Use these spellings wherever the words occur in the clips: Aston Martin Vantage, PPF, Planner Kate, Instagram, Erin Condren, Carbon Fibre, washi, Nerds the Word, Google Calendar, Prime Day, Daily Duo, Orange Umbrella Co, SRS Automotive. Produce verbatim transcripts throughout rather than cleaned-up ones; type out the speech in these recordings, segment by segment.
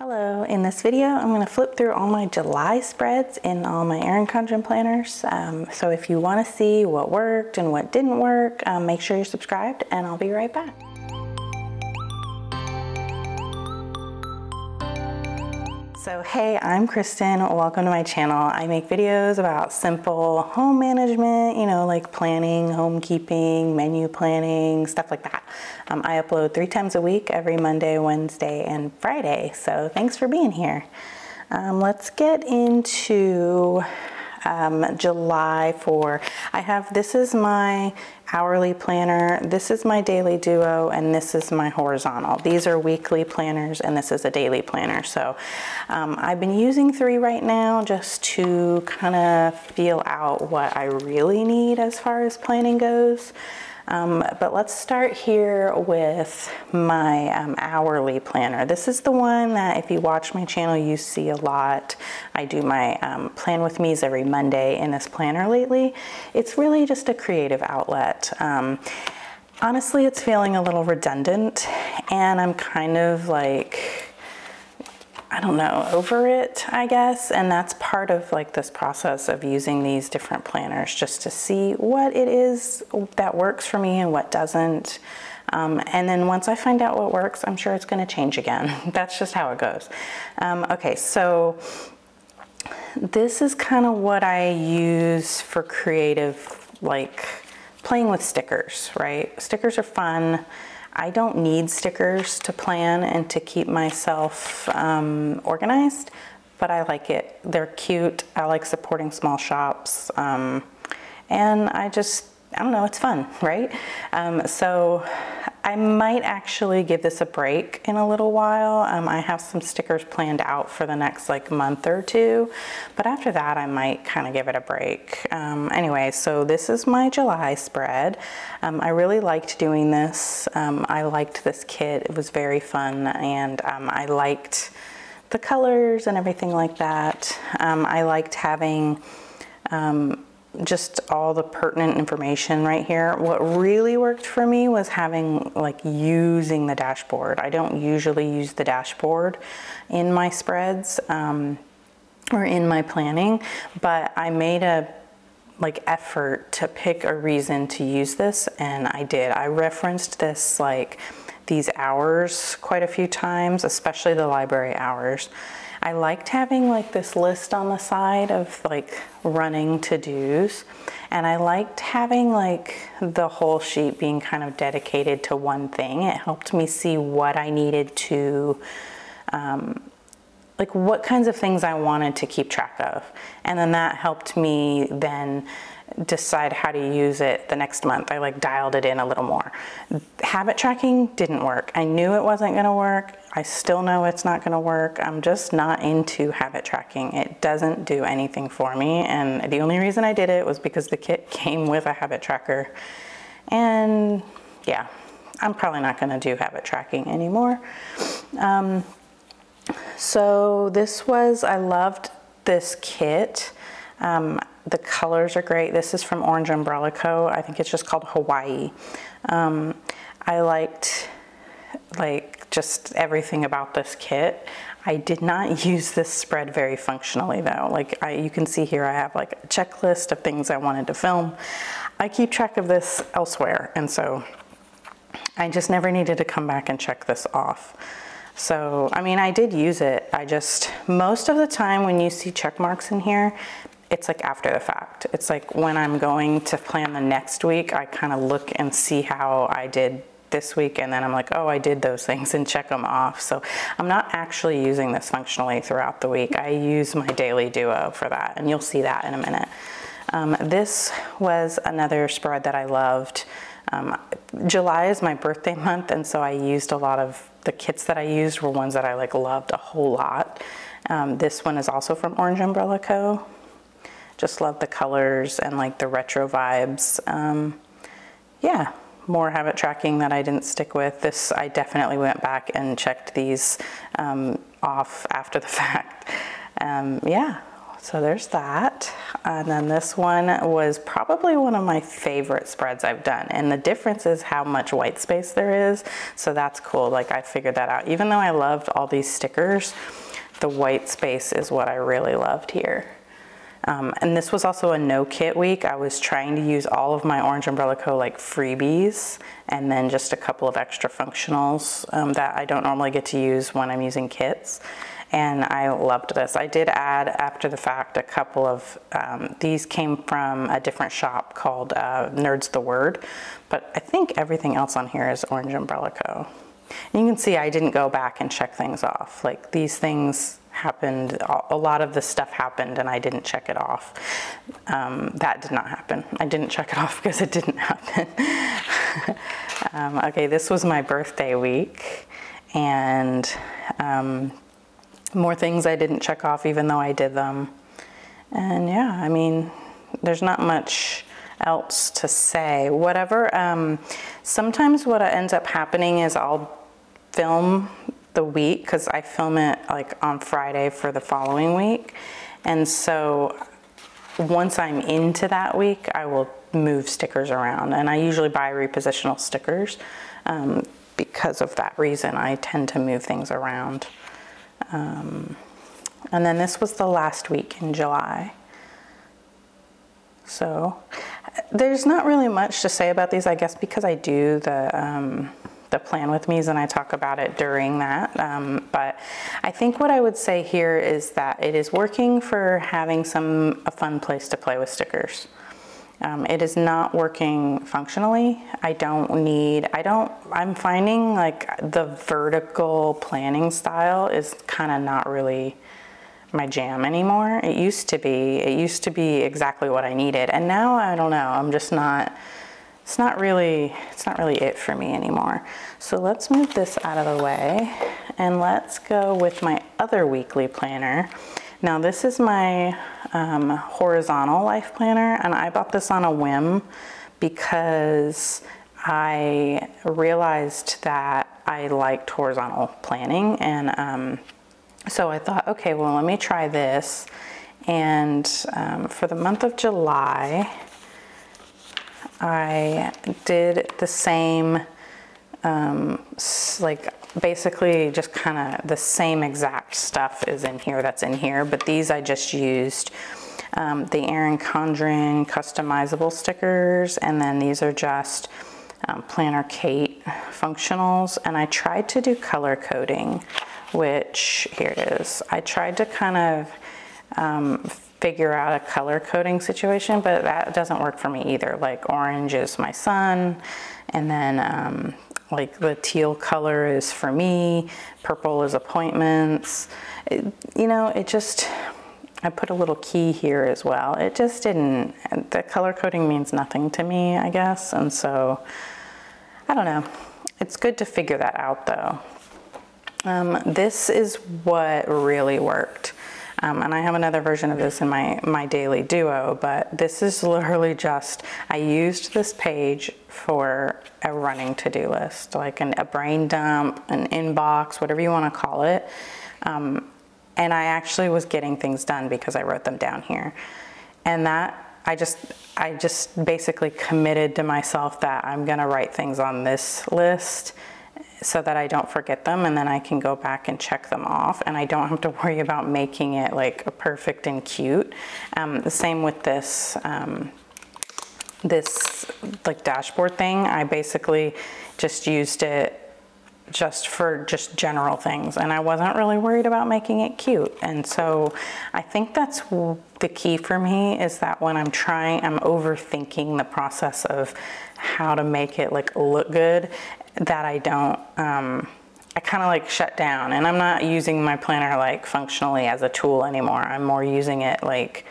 Hello, in this video I'm going to flip through all my July spreads in all my Erin Condren planners. Um, so if you want to see what worked and what didn't work, um, make sure you're subscribed and I'll be right back. So hey, I'm Kristen, welcome to my channel. I make videos about simple home management, you know, like planning, homekeeping, menu planning, stuff like that. Um, I upload three times a week, every Monday, Wednesday, and Friday. So thanks for being here. Um, let's get into um, July for, I have, this is my hourly planner, this is my daily duo, and this is my horizontal. These are weekly planners and this is a daily planner. So um, I've been using three right now just to kind of feel out what I really need as far as planning goes. Um, but let's start here with my um, hourly planner. This is the one that if you watch my channel, you see a lot. I do my um, plan with me's every Monday in this planner lately. It's really just a creative outlet. Um, honestly, it's feeling a little redundant and I'm kind of like, I don't know, over it, I guess. And that's part of like this process of using these different planners just to see what it is that works for me and what doesn't. Um, and then once I find out what works, I'm sure it's gonna change again. That's just how it goes. Um, okay, so this is kind of what I use for creative, like playing with stickers, right? Stickers are fun. I don't need stickers to plan and to keep myself um, organized, but I like it. They're cute. I like supporting small shops. Um, and I just, I don't know, it's fun, right? Um, so I might actually give this a break in a little while. Um, I have some stickers planned out for the next like month or two, but after that I might kind of give it a break. Um, anyway, so this is my July spread. Um, I really liked doing this. Um, I liked this kit, it was very fun, and um, I liked the colors and everything like that. Um, I liked having, um, just all the pertinent information right here. What really worked for me was having, like using the dashboard. I don't usually use the dashboard in my spreads um, or in my planning, but I made a like effort to pick a reason to use this and I did. I referenced this like these hours quite a few times, especially the library hours. I liked having like this list on the side of like running to-dos, and I liked having like the whole sheet being kind of dedicated to one thing. It helped me see what I needed to, um, like what kinds of things I wanted to keep track of. And then that helped me then decide how to use it the next month. I like dialed it in a little more. Habit tracking didn't work. I knew it wasn't gonna work. I still know it's not gonna work. I'm just not into habit tracking. It doesn't do anything for me. And the only reason I did it was because the kit came with a habit tracker. And yeah, I'm probably not gonna do habit tracking anymore. Um, so this was, I loved this kit. Um, The colors are great. This is from Orange Umbrella Co. I think it's just called Hawaii. Um, I liked like just everything about this kit. I did not use this spread very functionally though. Like I, you can see here I have like a checklist of things I wanted to film. I keep track of this elsewhere and so I just never needed to come back and check this off. So, I mean, I did use it. I just, most of the time when you see check marks in here, it's like after the fact. It's like when I'm going to plan the next week, I kind of look and see how I did this week and then I'm like, oh, I did those things and check them off. So I'm not actually using this functionally throughout the week. I use my daily duo for that and you'll see that in a minute. Um, this was another spread that I loved. Um, July is my birthday month and so I used a lot of the kits that I used were ones that I like loved a whole lot. Um, this one is also from Orange Umbrella Co. Just love the colors and like the retro vibes. Um, yeah, more habit tracking that I didn't stick with. This, I definitely went back and checked these um, off after the fact. Um, yeah, So there's that. And then this one was probably one of my favorite spreads I've done. And the difference is how much white space there is. So that's cool. Like I figured that out. Even though I loved all these stickers, the white space is what I really loved here. Um, and this was also a no kit week. I was trying to use all of my Orange Umbrella Co like freebies and then just a couple of extra functionals um, that I don't normally get to use when I'm using kits. And I loved this. I did add, after the fact, a couple of, um, these came from a different shop called uh, Nerds the Word, but I think everything else on here is Orange Umbrella Co. And you can see I didn't go back and check things off. Like these things happened, a lot of this stuff happened and I didn't check it off. Um, that did not happen. I didn't check it off because it didn't happen. um, okay, this was my birthday week, and um, more things I didn't check off even though I did them. And yeah, I mean, there's not much else to say. Whatever, um, sometimes what ends up happening is I'll film the week, because I film it like on Friday for the following week. And so once I'm into that week, I will move stickers around. And I usually buy repositional stickers. Um, because of that reason, I tend to move things around. Um, and then this was the last week in July. So there's not really much to say about these, I guess, because I do the, um, the plan with me's and I talk about it during that. Um, but I think what I would say here is that it is working for having some, a fun place to play with stickers. Um, it is not working functionally. I don't need, I don't, I'm finding like the vertical planning style is kind of not really my jam anymore. It used to be, it used to be exactly what I needed. And now I don't know, I'm just not, it's not really, it's not really it for me anymore. So let's move this out of the way and let's go with my other weekly planner. Now this is my um, horizontal life planner, and I bought this on a whim because I realized that I liked horizontal planning. And um, so I thought, okay, well, let me try this. And um, for the month of July, I did the same, um, like, basically just kind of the same exact stuff is in here that's in here, but these I just used um, the Erin Condren customizable stickers, and then these are just um, Planner Kate functionals. And I tried to do color coding, which here it is. I tried to kind of um, figure out a color coding situation, but that doesn't work for me either. Like orange is my son, and then um, like the teal color is for me, purple is appointments. It, you know, it just, I put a little key here as well. It just didn't, the color coding means nothing to me, I guess. And so, I don't know. It's good to figure that out though. Um, this is what really worked. Um, and I have another version of this in my, my daily duo, but this is literally just, I used this page for a running to-do list, like an, a brain dump, an inbox, whatever you want to call it. Um, and I actually was getting things done because I wrote them down here. And that, I just, I just basically committed to myself that I'm going to write things on this list so that I don't forget them, and then I can go back and check them off, and I don't have to worry about making it like perfect and cute. Um, the same with this, um, this like dashboard thing. I basically just used it just for just general things, and I wasn't really worried about making it cute. And so I think that's the key for me, is that when I'm trying, I'm overthinking the process of how to make it like look good, that I don't, um, I kind of like shut down, and I'm not using my planner like functionally as a tool anymore. I'm more using it like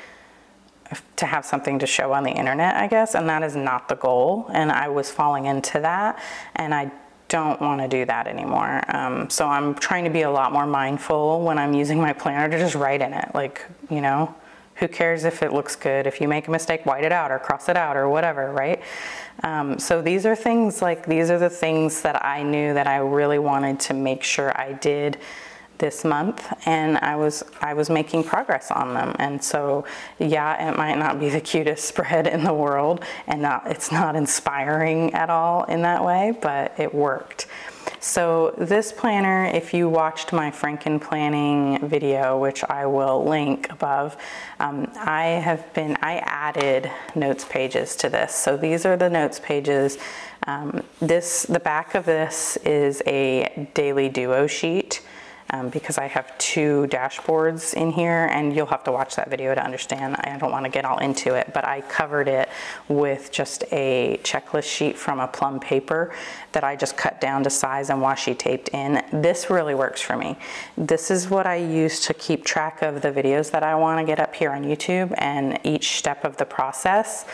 to have something to show on the internet, I guess, and that is not the goal. And I was falling into that, and I don't want to do that anymore. Um, so I'm trying to be a lot more mindful when I'm using my planner to just write in it. Like, you know, who cares if it looks good? If you make a mistake, white it out or cross it out or whatever, right? Um, so these are things like, these are the things that I knew that I really wanted to make sure I did this month, and I was I was making progress on them. And so, yeah, it might not be the cutest spread in the world, and not, it's not inspiring at all in that way, but it worked. So this planner, if you watched my Franken planning video, which I will link above, um, I have been, I added notes pages to this. So these are the notes pages. Um, this, the back of this is a daily duo sheet. Um, because I have two dashboards in here, and you'll have to watch that video to understand. I don't want to get all into it, but I covered it with just a checklist sheet from a Plum paper that I just cut down to size and washi taped in. This really works for me. This is what I use to keep track of the videos that I want to get up here on YouTube, and each step of the process,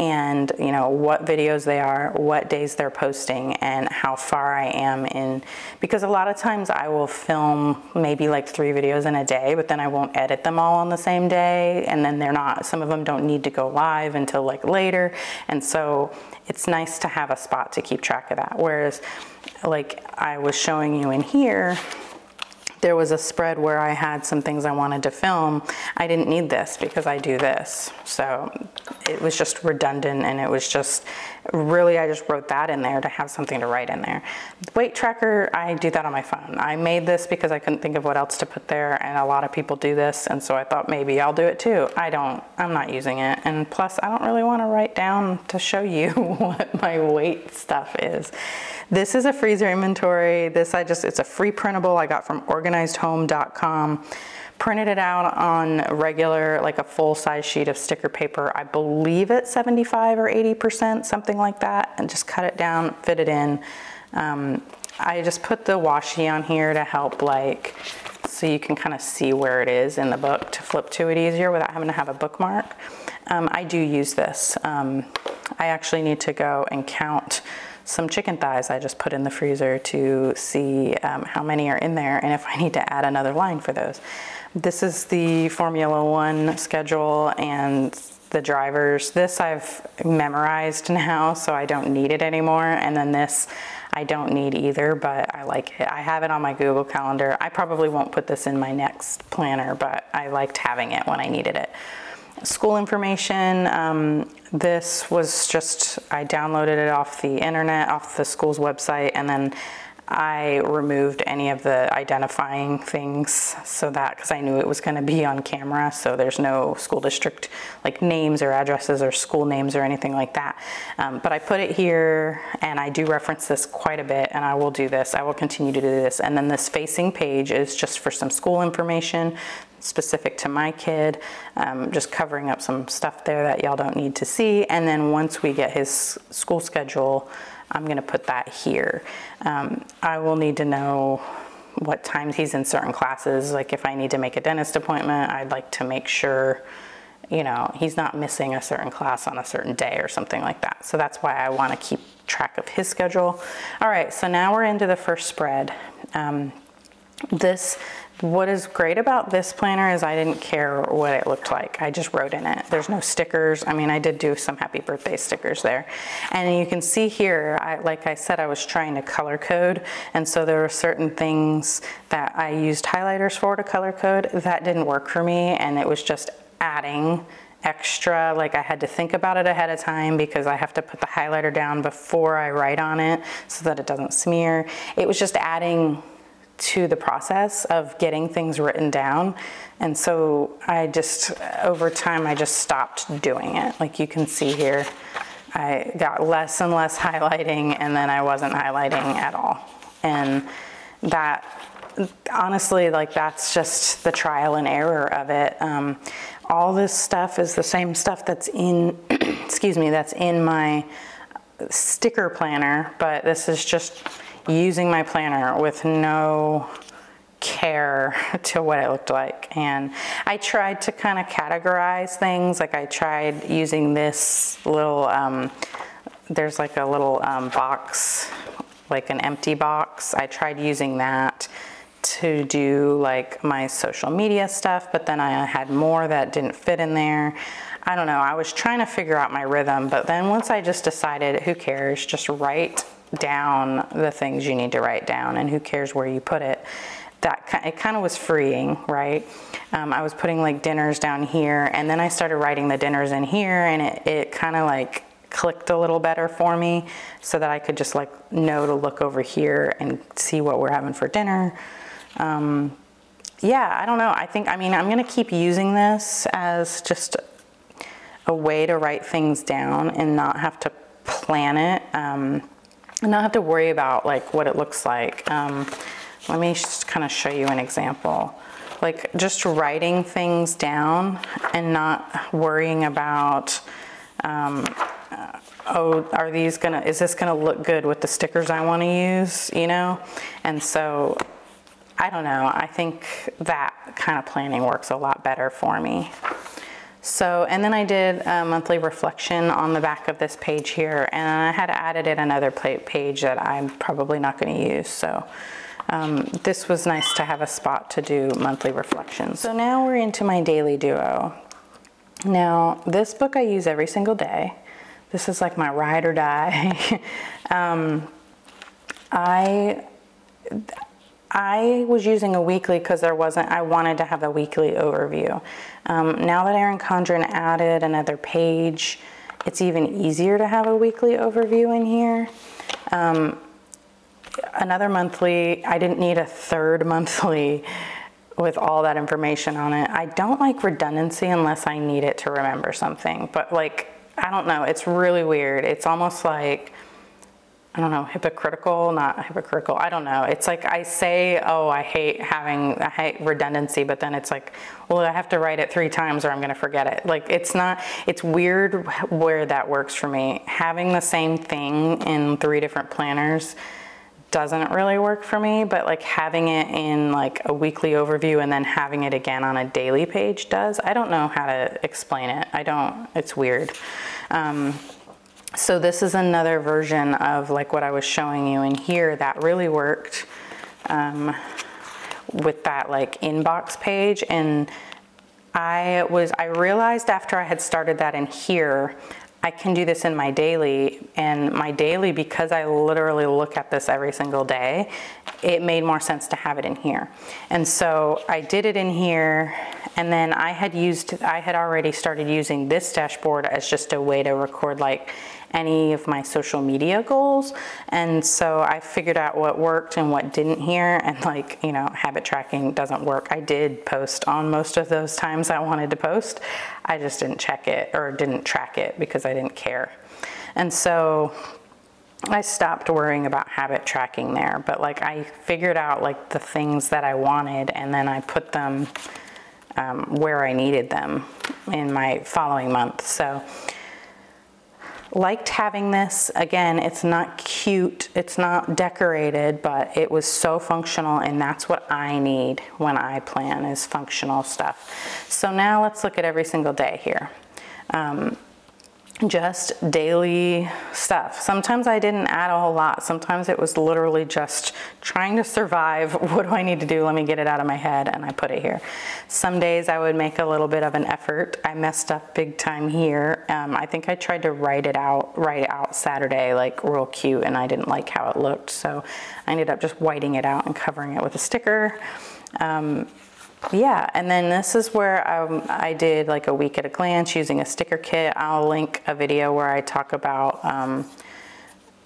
and you know what videos they are, what days they're posting, and how far I am in. Because a lot of times I will film maybe like three videos in a day, but then I won't edit them all on the same day, and then they're not, some of them don't need to go live until like later. And so it's nice to have a spot to keep track of that. Whereas like I was showing you in here, there was a spread where I had some things I wanted to film. I didn't need this because I do this. So it was just redundant, and it was just really, I just wrote that in there to have something to write in there. Weight tracker, I do that on my phone. I made this because I couldn't think of what else to put there, and a lot of people do this, and so I thought maybe I'll do it too. I don't, I'm not using it. And plus I don't really want to write down to show you what my weight stuff is. This is a freezer inventory. This I just, it's a free printable I got from organized home dot com. Printed it out on regular, like a full size sheet of sticker paper. I believe it's seventy-five or eighty percent, something like that, and just cut it down, fit it in. Um, I just put the washi on here to help, like, so you can kind of see where it is in the book to flip to it easier without having to have a bookmark. Um, I do use this. Um, I actually need to go and count some chicken thighs I just put in the freezer to see um, how many are in there and if I need to add another line for those. This is the Formula One schedule and the drivers. This I've memorized now, so I don't need it anymore. And then this I don't need either, but I like it. I have it on my Google Calendar. I probably won't put this in my next planner, but I liked having it when I needed it. School information, um, this was just, I downloaded it off the internet, off the school's website, and then I removed any of the identifying things, so that, because I knew it was going to be on camera, so there's no school district like names or addresses or school names or anything like that. Um, but I put it here, and I do reference this quite a bit, and I will do this. I will continue to do this. And then this facing page is just for some school information specific to my kid, um, just covering up some stuff there that y'all don't need to see. And then once we get his school schedule, I'm gonna put that here. Um, I will need to know what times he's in certain classes. Like if I need to make a dentist appointment, I'd like to make sure, you know, he's not missing a certain class on a certain day or something like that. So that's why I wanna keep track of his schedule. All right, so now we're into the first spread. Um, this, what is great about this planner is I didn't care what it looked like. I just wrote in it. There's no stickers. I mean, I did do some happy birthday stickers there. And you can see here, I, like I said, I was trying to color code. And so there were certain things that I used highlighters for to color code that didn't work for me. And it was just adding extra, like I had to think about it ahead of time because I have to put the highlighter down before I write on it so that it doesn't smear. It was just adding to the process of getting things written down. And so I just, over time, I just stopped doing it. Like you can see here, I got less and less highlighting, and then I wasn't highlighting at all. And that, honestly, like that's just the trial and error of it. Um, all this stuff is the same stuff that's in, excuse me, that's in my sticker planner, but this is just using my planner with no care to what it looked like. And I tried to kind of categorize things. Like I tried using this little, um, there's like a little um, box, like an empty box. I tried using that to do like my social media stuff, but then I had more that didn't fit in there. I don't know, I was trying to figure out my rhythm, but then once I just decided, who cares, just write down the things you need to write down, and who cares where you put it. that it kind of was freeing, right? Um, I was putting like dinners down here, and then I started writing the dinners in here, and it, it kind of like clicked a little better for me so that I could just like know to look over here and see what we're having for dinner. Um, yeah, I don't know. I think, I mean, I'm gonna keep using this as just a way to write things down and not have to plan it, um, and not have to worry about like what it looks like. Um, Let me just kind of show you an example. Like just writing things down and not worrying about, um, uh, oh, are these gonna, is this gonna look good with the stickers I wanna use, you know? And so, I don't know, I think that kind of planning works a lot better for me. So, and then I did a monthly reflection on the back of this page here, and I had added in another page that I'm probably not gonna use, so. Um, this was nice to have a spot to do monthly reflections. So now we're into my daily duo. Now, this book I use every single day. This is like my ride or die. um, I, I was using a weekly because there wasn't, I wanted to have a weekly overview. Um, now that Erin Condren added another page, it's even easier to have a weekly overview in here. Um, Another monthly, I didn't need a third monthly with all that information on it. I don't like redundancy unless I need it to remember something, but like, I don't know, it's really weird. It's almost like, I don't know, hypocritical, not hypocritical, I don't know. It's like I say, oh, I hate having, I hate redundancy, but then it's like, well, I have to write it three times or I'm gonna forget it. Like it's not, it's weird where that works for me. Having the same thing in three different planners doesn't really work for me, but like having it in like a weekly overview and then having it again on a daily page does. I don't know how to explain it. I don't, it's weird. Um, so this is another version of like what I was showing you in here that really worked um, with that like inbox page. And I was, I realized after I had started that in here, I can do this in my daily, and my daily, because I literally look at this every single day, it made more sense to have it in here. And so I did it in here, and then I had used, I had already started using this dashboard as just a way to record like any of my social media goals. And so I figured out what worked and what didn't here, and like, you know, habit tracking doesn't work. I did post on most of those times I wanted to post. I just didn't check it or didn't track it because I didn't care. And so I stopped worrying about habit tracking there, but like I figured out like the things that I wanted, and then I put them um, where I needed them in my following month. So liked having this. Again, it's not cute, it's not decorated, but it was so functional, and that's what I need when I plan is functional stuff. So now let's look at every single day here. Um, just daily stuff. Sometimes I didn't add a whole lot. Sometimes it was literally just trying to survive. What do I need to do? Let me get it out of my head, and I put it here. Some days I would make a little bit of an effort. I messed up big time here. Um, I think I tried to write it out, write out Saturday, like real cute, and I didn't like how it looked. So I ended up just whiting it out and covering it with a sticker. Um, Yeah, and then this is where um, I did like a week at a glance using a sticker kit. I'll link a video where I talk about um,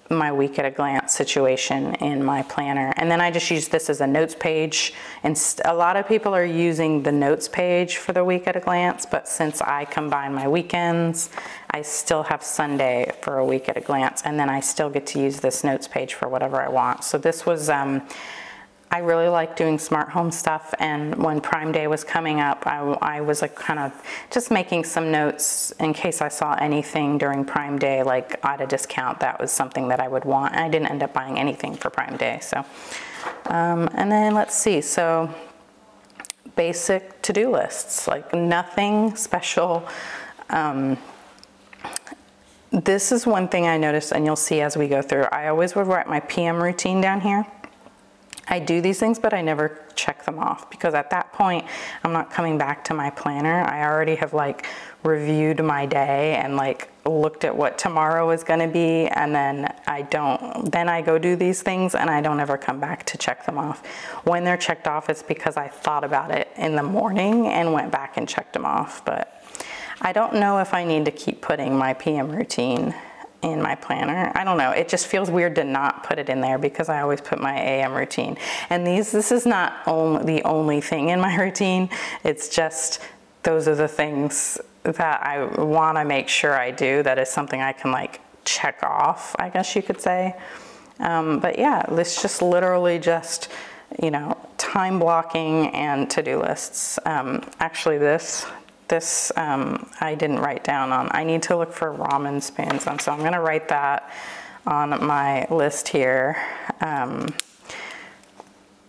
my week at a glance situation in my planner. And then I just use this as a notes page. And a lot of people are using the notes page for the week at a glance, but since I combine my weekends, I still have Sunday for a week at a glance, and then I still get to use this notes page for whatever I want. So this was, um, I really like doing smart home stuff, and when Prime Day was coming up, I, I was like kind of just making some notes in case I saw anything during Prime Day, like at a discount, that was something that I would want. And I didn't end up buying anything for Prime Day, so. Um, and then let's see, so basic to-do lists, like nothing special. Um, this is one thing I noticed, and you'll see as we go through, I always would write my P M routine down here. I do these things, but I never check them off, because at that point I'm not coming back to my planner. I already have like reviewed my day and like looked at what tomorrow is going to be, and then I don't, then I go do these things and I don't ever come back to check them off. When they're checked off, it's because I thought about it in the morning and went back and checked them off. But I don't know if I need to keep putting my P M routine in my planner. I don't know, it just feels weird to not put it in there, because I always put my A M routine. And these, this is not only, the only thing in my routine, it's just those are the things that I wanna make sure I do, that is something I can like check off, I guess you could say. Um, but yeah, it's just literally just, you know, time blocking and to-do lists. Um, actually this, This um, I didn't write down on. I need to look for ramen spans on, so I'm gonna write that on my list here. Um,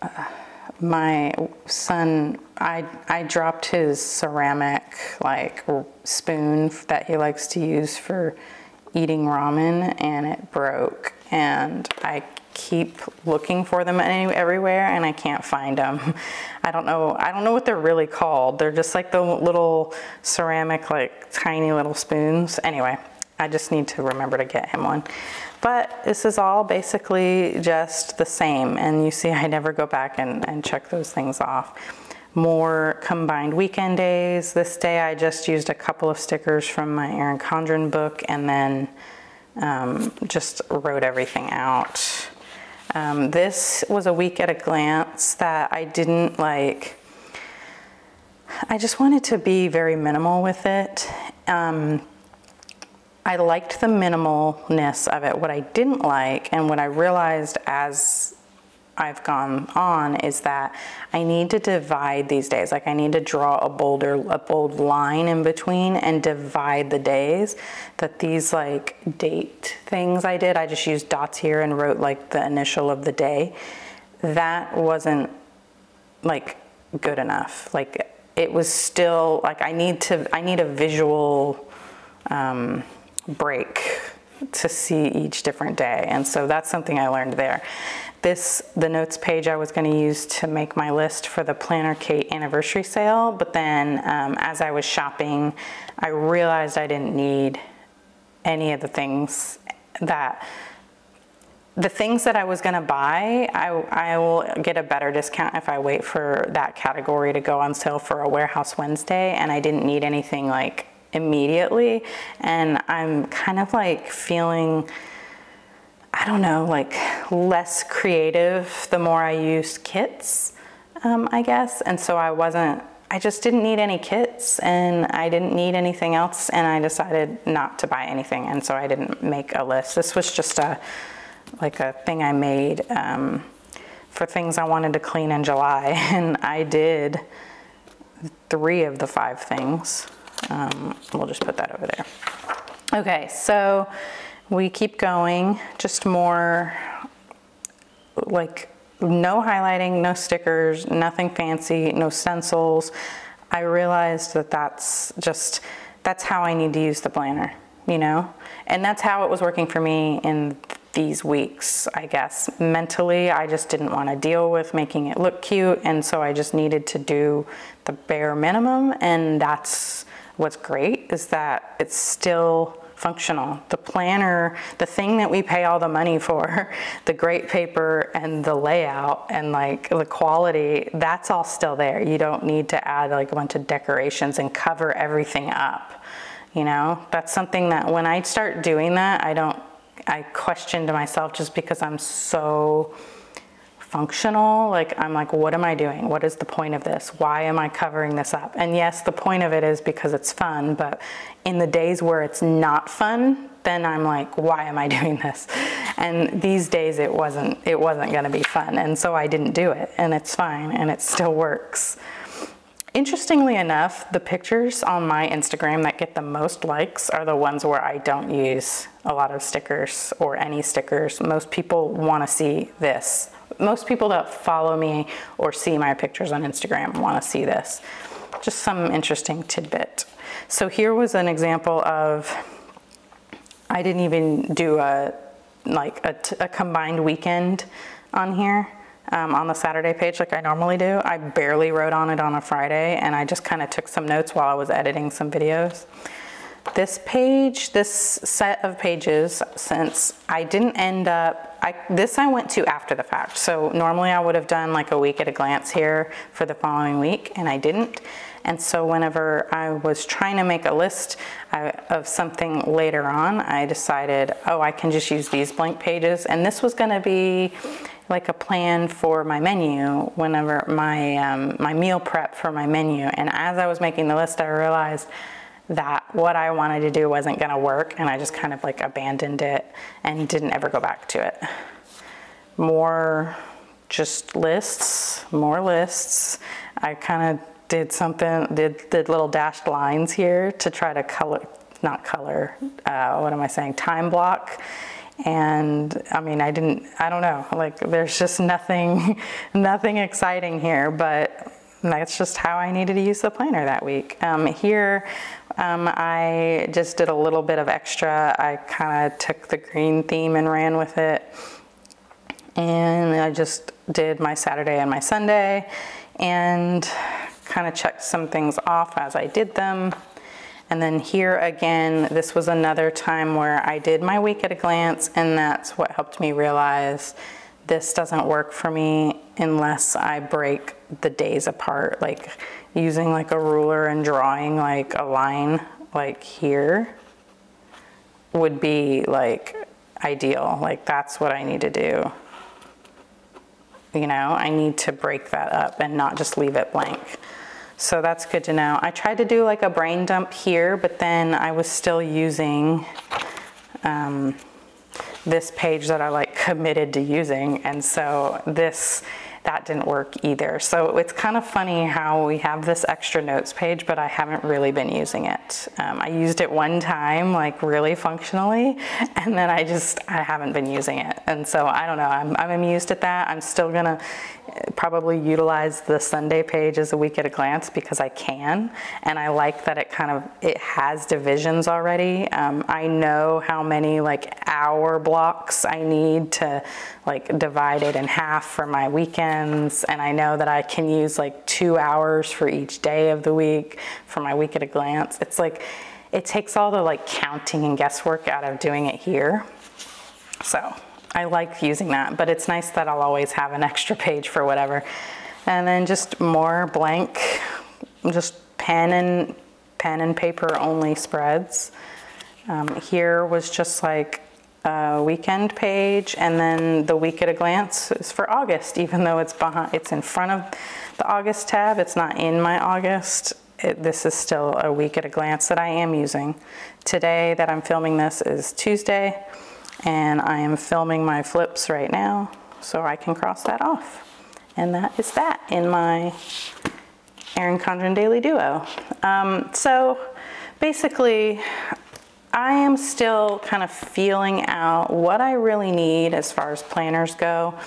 uh, my son, I, I dropped his ceramic like spoon that he likes to use for eating ramen, and it broke, and I keep looking for them any, everywhere, and I can't find them. I don't know, I don't know what they're really called. They're just like the little ceramic, like tiny little spoons. Anyway, I just need to remember to get him one. But this is all basically just the same, and you see I never go back and, and check those things off. More combined weekend days. This day I just used a couple of stickers from my Erin Condren book, and then um, just wrote everything out. Um, this was a week at a glance that I didn't like, I just wanted to be very minimal with it. Um, I liked the minimalness of it. What I didn't like, and what I realized as I've gone on, is that I need to divide these days. Like I need to draw a bolder, a bold line in between and divide the days. That these like date things I did, I just used dots here and wrote like the initial of the day. That wasn't like good enough. Like it was still like I need to, I need a visual um, break to see each different day. And so that's something I learned there. This, the notes page I was going to use to make my list for the Planner Kate anniversary sale, but then um, as I was shopping, I realized I didn't need any of the things that, the things that I was going to buy, I, I will get a better discount if I wait for that category to go on sale for a Warehouse Wednesday, and I didn't need anything like immediately, and I'm kind of like feeling, I don't know, like less creative the more I used kits, um, I guess. And so I wasn't, I just didn't need any kits, and I didn't need anything else, and I decided not to buy anything. And so I didn't make a list. This was just a, like a thing I made um, for things I wanted to clean in July. And I did three of the five things. Um, we'll just put that over there. Okay, so we keep going, just more like no highlighting, no stickers, nothing fancy, no stencils. I realized that that's just, that's how I need to use the planner, you know? And that's how it was working for me in these weeks, I guess. Mentally, I just didn't want to deal with making it look cute, and so I just needed to do the bare minimum, and that's what's great, is that it's still functional. The planner, the thing that we pay all the money for, the great paper and the layout and like the quality, that's all still there. You don't need to add like a bunch of decorations and cover everything up. You know, that's something that when I start doing that, I don't, I question to myself, just because I'm so functional, like I'm like, what am I doing? What is the point of this? Why am I covering this up? And yes, the point of it is because it's fun, but in the days where it's not fun, then I'm like, why am I doing this? And these days it wasn't, it wasn't gonna be fun, and so I didn't do it, and it's fine, and it still works. Interestingly enough, the pictures on my Instagram that get the most likes are the ones where I don't use a lot of stickers or any stickers. Most people wanna see this. Most people that follow me or see my pictures on Instagram want to see this. Just some interesting tidbit. So here was an example of, I didn't even do a like a, t a combined weekend on here. um, on the Saturday page like I normally do. I barely wrote on it on a Friday, and I just kind of took some notes while I was editing some videos. This page, this set of pages, since I didn't end up, I, this I went to after the fact. So normally I would have done like a week at a glance here for the following week, and I didn't. And so whenever I was trying to make a list I, of something later on, I decided, oh, I can just use these blank pages. And this was gonna be like a plan for my menu, whenever my, um, my meal prep for my menu. And as I was making the list, I realized that what I wanted to do wasn't gonna work, and I just kind of like abandoned it and didn't ever go back to it. More just lists, more lists. I kind of did something, did, did little dashed lines here to try to color, not color, uh, what am I saying, time block. And I mean, I didn't, I don't know, like there's just nothing, nothing exciting here, but that's just how I needed to use the planner that week. Um, here, um, I just did a little bit of extra. I kind of took the green theme and ran with it. And I just did my Saturday and my Sunday, and kind of checked some things off as I did them. And then here again, this was another time where I did my week at a glance, and that's what helped me realize this doesn't work for me unless I break the days apart, like using like a ruler and drawing like a line like here would be like ideal. Like that's what I need to do. You know, I need to break that up and not just leave it blank. So that's good to know. I tried to do like a brain dump here, but then I was still using um, this page that I like committed to using. And so this, that didn't work either. So it's kind of funny how we have this extra notes page, but I haven't really been using it. Um, I used it one time, like really functionally, and then I just, I haven't been using it. And so I don't know, I'm, I'm amused at that. I'm still gonna probably utilize the Sunday page as a week at a glance because I can. And I like that it kind of, it has divisions already. Um, I know how many like hour blocks I need to like divide it in half for my weekend. And I know that I can use like two hours for each day of the week for my week at a glance. It's like, it takes all the like counting and guesswork out of doing it here. So I like using that, but it's nice that I'll always have an extra page for whatever. And then just more blank, just pen and pen and paper only spreads. Um, here was just like Uh, weekend page, and then the week at a glance is for August, even though it's behind, it's in front of the August tab. It's not in my August. It, this is still a week at a glance that I am using. Today that I'm filming this is Tuesday, and I am filming my flips right now, so I can cross that off. And that is that in my Erin Condren Daily Duo. Um, so basically, I am still kind of feeling out what I really need as far as planners go.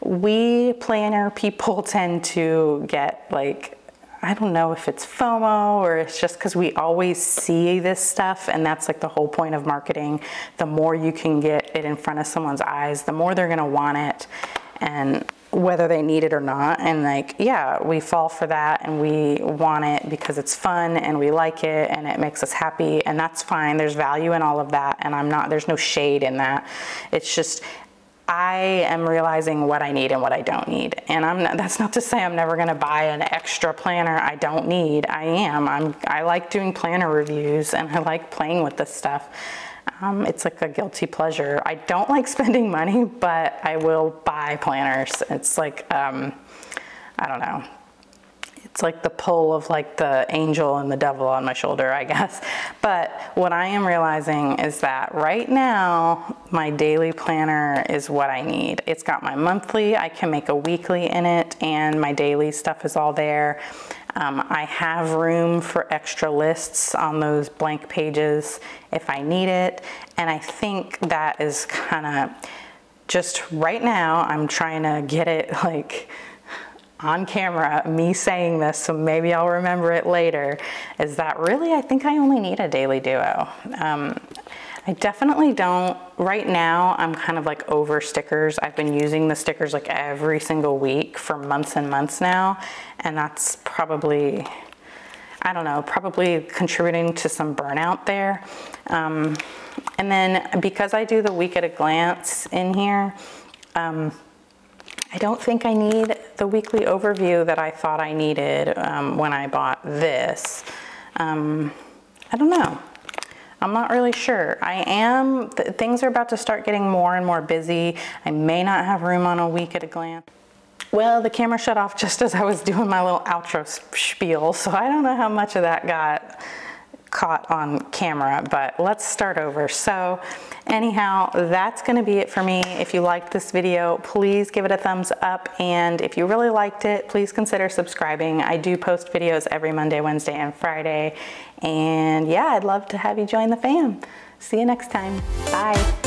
We planner people tend to get like, I don't know if it's FOMO or it's just because we always see this stuff, and that's like the whole point of marketing. The more you can get it in front of someone's eyes, the more they're gonna want it, and whether they need it or not. And like, yeah, we fall for that and we want it because it's fun and we like it and it makes us happy, and that's fine. There's value in all of that, and I'm not, there's no shade in that. It's just, I am realizing what I need and what I don't need. And I'm not, that's not to say I'm never gonna buy an extra planner I don't need. I am, I'm, I like doing planner reviews, and I like playing with this stuff. Um, it's like a guilty pleasure. I don't like spending money, but I will buy planners. It's like, um, I don't know. It's like the pull of like the angel and the devil on my shoulder, I guess. But what I am realizing is that right now, my daily planner is what I need. It's got my monthly, I can make a weekly in it, and my daily stuff is all there. Um, I have room for extra lists on those blank pages if I need it. And I think that is kind of just right now, I'm trying to get it like on camera, me saying this, so maybe I'll remember it later, is that really I think I only need a daily duo. Um, I definitely don't. Right now, I'm kind of like over stickers. I've been using the stickers like every single week for months and months now, and that's probably, I don't know, probably contributing to some burnout there. Um, and then because I do the week at a glance in here, um, I don't think I need the weekly overview that I thought I needed um, when I bought this. Um, I don't know. I'm not really sure. I am, th things are about to start getting more and more busy. I may not have room on a week at a glance. Well, the camera shut off just as I was doing my little outro spiel, so I don't know how much of that got caught on camera, but let's start over. So anyhow, that's gonna be it for me. If you liked this video, please give it a thumbs up, and if you really liked it, please consider subscribing. I do post videos every Monday, Wednesday, and Friday, and yeah, I'd love to have you join the fam. See you next time. Bye.